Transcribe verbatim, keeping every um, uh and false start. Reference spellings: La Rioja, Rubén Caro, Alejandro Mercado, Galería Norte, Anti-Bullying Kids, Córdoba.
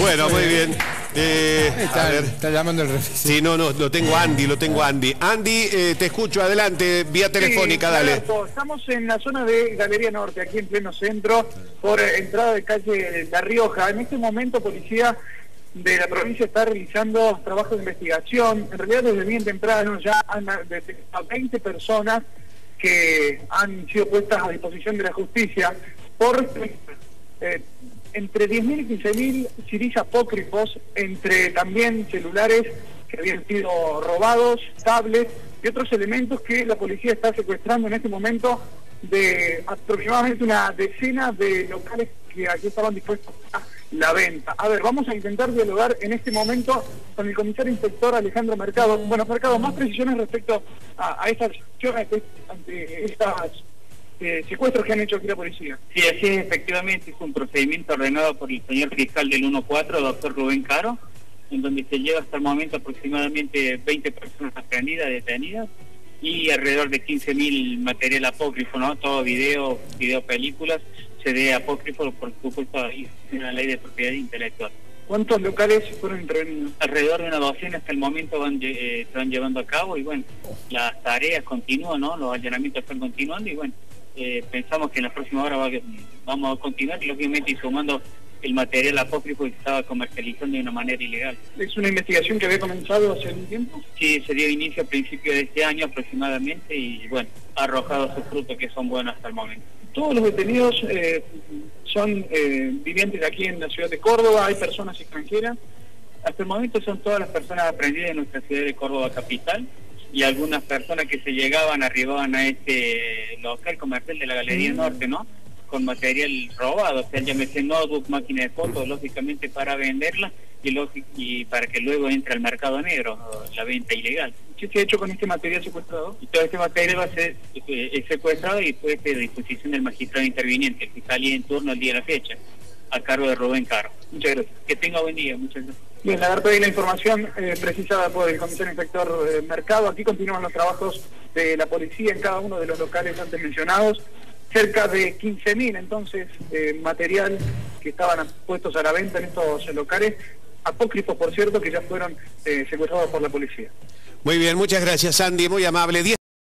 Bueno, muy bien. Eh, está, a ver. Está llamando el refri. Sí, no, no, lo tengo Andy, lo tengo Andy. Andy, eh, te escucho, adelante, vía telefónica, sí, dale. Estamos en la zona de Galería Norte, aquí en pleno centro, por entrada de calle La Rioja. En este momento, policía de la provincia está realizando trabajos de investigación. En realidad, desde bien temprano ya han detectado veinte personas que han sido puestas a disposición de la justicia por eh, entre diez mil y quince mil C D s apócrifos, entre también celulares que habían sido robados, tablets y otros elementos que la policía está secuestrando en este momento de aproximadamente una decena de locales que aquí estaban dispuestos a la venta. A ver, vamos a intentar dialogar en este momento con el comisario inspector Alejandro Mercado. Bueno, Mercado, más precisiones respecto a, a estas acciones, ante estas eh, secuestros que han hecho aquí la policía. Sí, así es, efectivamente, es un procedimiento ordenado por el señor fiscal del uno cuatro, doctor Rubén Caro, en donde se lleva hasta el momento aproximadamente veinte personas aprendidas, detenidas, y alrededor de quince mil material apócrifo, ¿no? Todo video, video películas, C D apócrifo, por supuesto, ahí en la ley de propiedad intelectual. ¿Cuántos locales fueron intervenidos? Alrededor de una docena hasta el momento van, eh, se van llevando a cabo, y bueno, las tareas continúan, ¿no? Los allanamientos están continuando, y bueno, eh, pensamos que en la próxima hora va, vamos a continuar, y obviamente sumando el material apócrifo que estaba comercializando de una manera ilegal. ¿Es una investigación que había comenzado hace un tiempo? Sí, se dio inicio a principios de este año aproximadamente, y bueno, ha arrojado sus frutos que son buenos hasta el momento. Todos los detenidos eh, son eh, vivientes de aquí en la ciudad de Córdoba, hay personas extranjeras. Hasta el momento son todas las personas aprendidas en nuestra ciudad de Córdoba capital, y algunas personas que se llegaban, arribaban a este local comercial de la Galería Norte, ¿no? Con material robado, o sea, llámese notebook, máquina de fotos, lógicamente para venderla y, y para que luego entre al mercado negro, la venta ilegal. ¿Qué se ha hecho con este material secuestrado? Y todo este material va a ser eh, secuestrado y puede ser a disposición del magistrado interviniente, el fiscalía en turno el día de la fecha, a cargo de Rubén Caro. Muchas gracias. Que tenga buen día, muchas gracias. Bien, la verdad y la información eh, precisada por el comisario inspector eh, Mercado. Aquí continúan los trabajos de la policía en cada uno de los locales antes mencionados. Cerca de quince mil, entonces, eh, material que estaban puestos a la venta en estos locales, apócrifos, por cierto, que ya fueron eh, secuestrados por la policía. Muy bien, muchas gracias, Andy, muy amable.